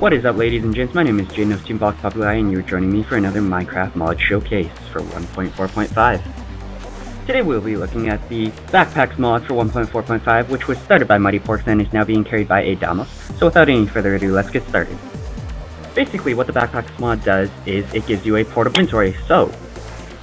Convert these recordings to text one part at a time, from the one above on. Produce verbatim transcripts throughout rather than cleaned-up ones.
What is up, ladies and gents? My name is JnosTombboxPopulai, and you're joining me for another Minecraft Mod Showcase for one point four point five. Today we'll be looking at the Backpacks mod for one point four point five, which was started by Mighty Pork and is now being carried by Adama. So without any further ado, let's get started. Basically, what the Backpacks mod does is it gives you a portable inventory. So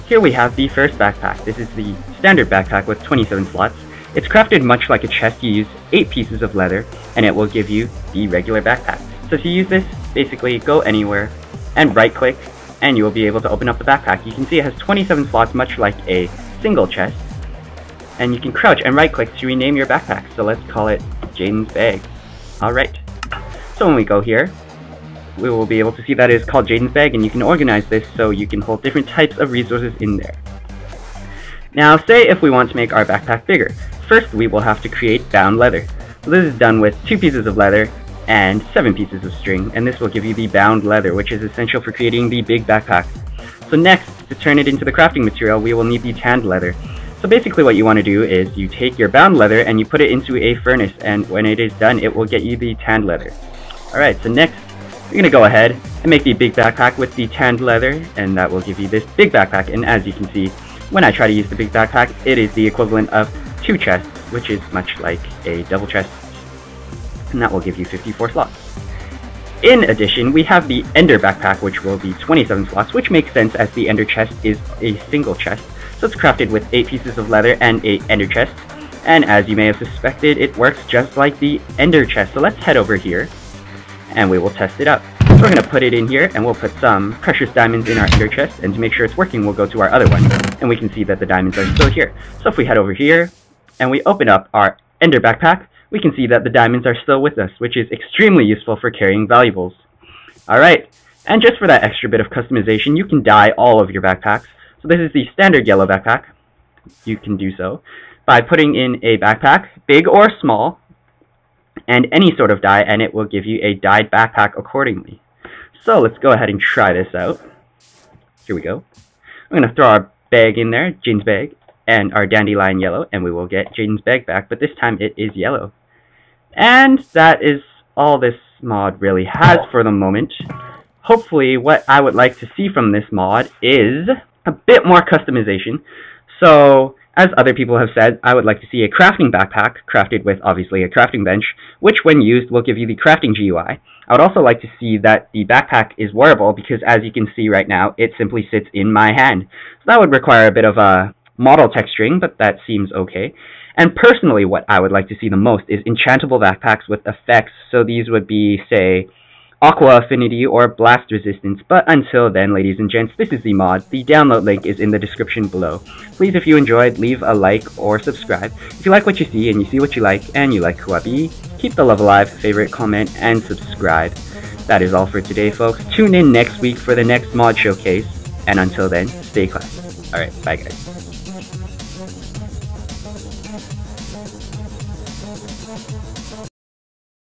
here we have the first backpack. This is the standard backpack with twenty-seven slots. It's crafted much like a chest. You use eight pieces of leather, and it will give you the regular backpack. So to use this, basically go anywhere and right click, and you will be able to open up the backpack. You can see it has twenty-seven slots, much like a single chest, and you can crouch and right click to rename your backpack. So let's call it Jaden's Bag. Alright, so when we go here, we will be able to see that it is called Jaden's Bag, and you can organize this so you can hold different types of resources in there. Now, say if we want to make our backpack bigger, first we will have to create bound leather. So this is done with two pieces of leather and seven pieces of string, and this will give you the bound leather, which is essential for creating the big backpack. So next, to turn it into the crafting material, we will need the tanned leather. So basically what you want to do is you take your bound leather and you put it into a furnace, and when it is done, it will get you the tanned leather. Alright, so next you're going to go ahead and make the big backpack with the tanned leather, and that will give you this big backpack. And as you can see, when I try to use the big backpack, it is the equivalent of two chests, which is much like a double chest, and that will give you fifty-four slots. In addition, we have the Ender backpack, which will be twenty-seven slots, which makes sense as the Ender chest is a single chest. So it's crafted with eight pieces of leather and eight Ender chests, and as you may have suspected, it works just like the Ender chest. So let's head over here and we will test it out. So we're going to put it in here, and we'll put some precious diamonds in our Ender chest, and to make sure it's working, we'll go to our other one, and we can see that the diamonds are still here. So if we head over here and we open up our Ender backpack, we can see that the diamonds are still with us, which is extremely useful for carrying valuables. Alright, and just for that extra bit of customization, you can dye all of your backpacks. So this is the standard yellow backpack. You can do so by putting in a backpack, big or small, and any sort of dye, and it will give you a dyed backpack accordingly. So let's go ahead and try this out. Here we go. I'm going to throw our bag in there, Jaden's Bag, and our dandelion yellow, and we will get Jaden's Bag back, but this time it is yellow. And that is all this mod really has for the moment. Hopefully what I would like to see from this mod is a bit more customization. So as other people have said, I would like to see a crafting backpack, crafted with obviously a crafting bench, which when used will give you the crafting G U I. I would also like to see that the backpack is wearable, because as you can see right now, it simply sits in my hand. So that would require a bit of a model texturing, but that seems okay. And personally, what I would like to see the most is enchantable backpacks with effects. So these would be, say, Aqua Affinity or Blast Resistance. But until then, ladies and gents, this is the mod. The download link is in the description below. Please, if you enjoyed, leave a like or subscribe. If you like what you see and you see what you like and you like who I be, keep the love alive, favorite, comment, and subscribe. That is all for today, folks. Tune in next week for the next mod showcase. And until then, stay classy. Alright, bye guys.